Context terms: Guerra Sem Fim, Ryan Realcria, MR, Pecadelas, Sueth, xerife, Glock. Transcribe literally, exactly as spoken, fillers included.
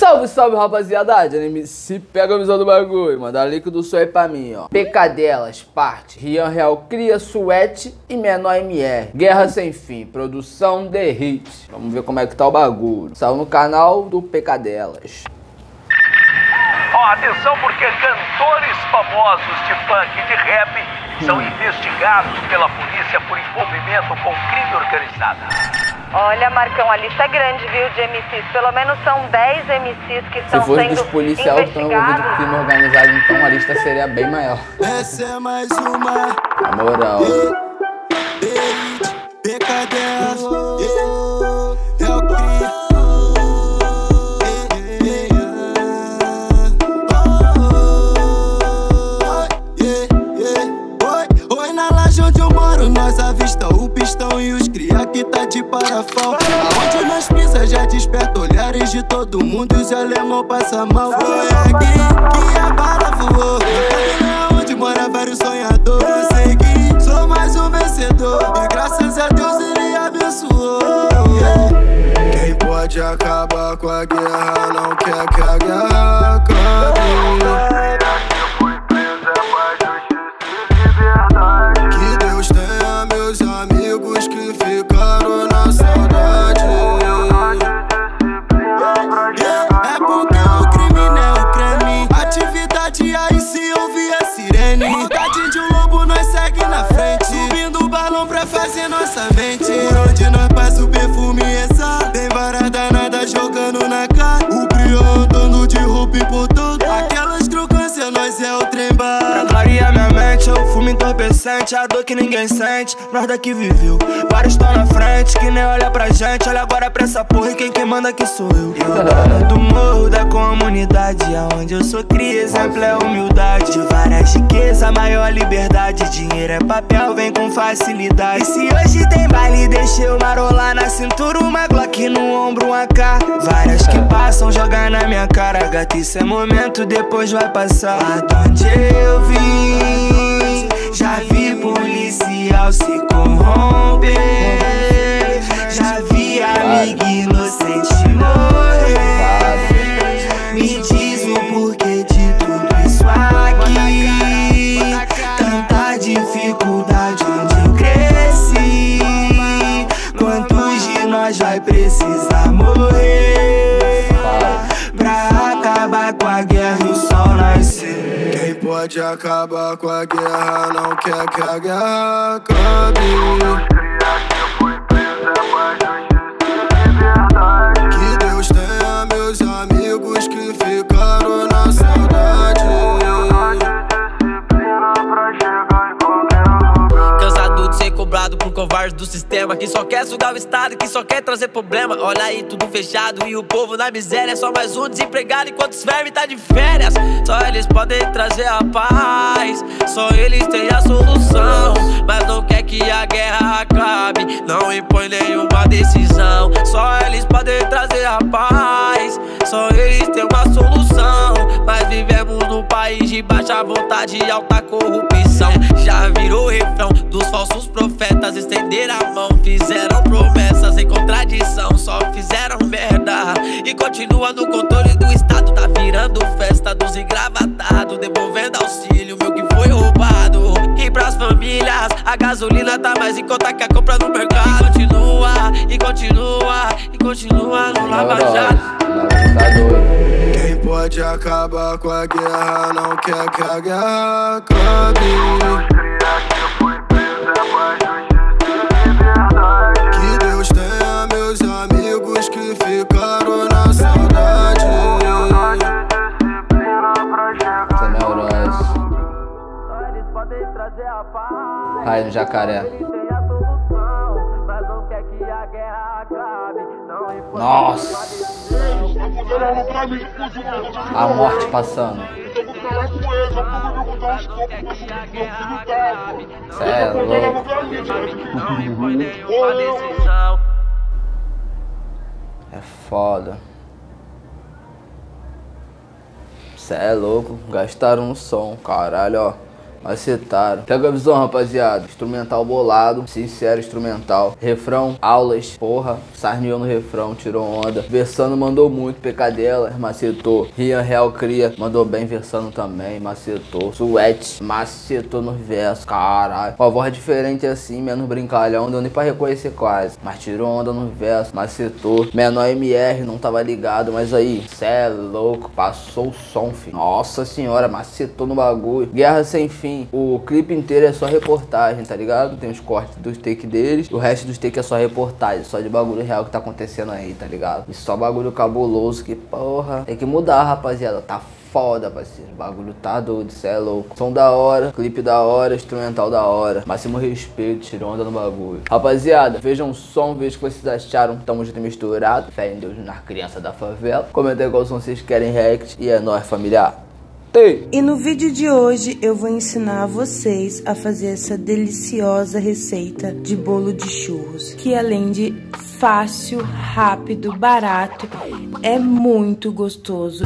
Salve, salve, rapaziada, anime se pega a visão do bagulho, manda link do sonho aí pra mim, ó. Pecadelas, parte, Ryan Realcria, Sueth e menor M R. Guerra Sem Fim, produção de hits. Vamos ver como é que tá o bagulho. Saiu no canal do Pecadelas. Ó, atenção, porque cantores famosos de funk e de rap hum. são investigados pela polícia por envolvimento com crime organizado. Olha, Marcão, a lista é grande, viu, de M Cs. Pelo menos são dez M Cs que estão sendo investigados. Se fosse dos policiais que estão envolvidos com crime organizado, então a lista seria bem maior. Essa é mais uma... Na moral. Pecadelas. Oi, na laje onde eu moro, nós avistamos o pistão e os cria que tá de parafal. Aonde nós pisa já desperta olhares de todo mundo e os alemão passa mal. Foi aqui que a bala voou, é onde mora vários sonhadores. Segui, sou mais um vencedor e graças a Deus ele abençoou. Quem pode acabar com a guerra não quer que a guerra acabe. Fazer nossa mente. Por onde nós passa o perfume exato, tem vara danada jogando na cara. O prior andando de roupa importante, aquelas crocâncias, nós é o trem-bala. Clareia minha mente, eu fumo entorpecente, a dor que ninguém sente, nós daqui viveu. Vários tão na frente, que nem olha pra gente. Olha agora pra essa porra e quem quem manda aqui sou eu. eu Do morro da comunidade, aonde eu sou cria, exemplo é humildade. De várias riquezas, maior liberdade. Dinheiro é papel, vem com facilidade. E se hoje tem baile, deixa eu marolar. Na cintura uma Glock, no ombro um A K. Várias que passam, jogar na minha cara. Gata, isso é momento, depois vai passar. Aonde eu vim, já vi policial se corromper, já vi amigo inocente morrer. Me diz o porquê de tudo isso aqui, tanta dificuldade onde eu cresci. Quantos de nós vai precisar morrer pra acabar com a guerra e o sol nascer? Quem pode acabar com a guerra não quer que a guerra acabe. Por covardes do sistema, que só quer sugar o estado, que só quer trazer problema. Olha aí tudo fechado e o povo na miséria. Só mais um desempregado enquanto os vermes tá de férias. Só eles podem trazer a paz, só eles têm a solução. Mas não quer que a guerra acabe, não impõe nenhuma decisão. Só eles podem trazer a paz, só eles têm uma solução. Mas vivemos num país de baixa vontade e alta corrupção. Já virou refrão dos falsos profetas, estenderam a mão, fizeram promessas em contradição, só fizeram merda. E continua no controle do estado, tá virando festa dos engravatados, devolvendo auxílio, meu que foi roubado. E pras famílias, a gasolina tá mais em conta que a compra no mercado. E continua, e continua, e continua no lava-jato. Quem pode acabar com a guerra não quer que a guerra acabe. Os cria que foi presa, paz, justiça e liberdade. Que Deus tenha meus amigos que ficaram na saudade. Humildade e disciplina pra chegar no céu. Eles podem trazer a paz, Ryan no jacaré. Nossa! A morte passando. Cê é louco. É foda. Cê é louco. Gastaram um som, caralho, ó. Acertaram. Pega a visão, rapaziada. Instrumental bolado. Sincero, instrumental. Refrão, aulas. Porra, sarneou no refrão, tirou onda. Versando mandou muito. Pecadelas, macetou. Ryan Realcria mandou bem versando também. Macetou. Sueth, macetou no verso. Caralho. Uma voz diferente assim, menos brincalhão. Deu nem pra reconhecer quase. Mas tirou onda no verso. Macetou. Menor M R, não tava ligado. Mas aí, cê é louco. Passou o som, filho. Nossa senhora, macetou no bagulho. Guerra Sem Fim. O clipe inteiro é só reportagem, tá ligado? Tem os cortes dos takes deles. O resto dos takes é só reportagem, só de bagulho real que tá acontecendo aí, tá ligado? E só bagulho cabuloso que, porra, tem que mudar, rapaziada. Tá foda, parceiro. O bagulho tá doido, cê é louco. Som da hora, clipe da hora, instrumental da hora. Máximo respeito, tirou onda no bagulho. Rapaziada, vejam o som, vejam o que vocês acharam. Tamo junto e misturado. Fé em Deus nas crianças da favela. Comenta aí qual som vocês querem react. E é nóis, familiar. E no vídeo de hoje eu vou ensinar a vocês a fazer essa deliciosa receita de bolo de churros, que além de fácil, rápido, barato, é muito gostoso.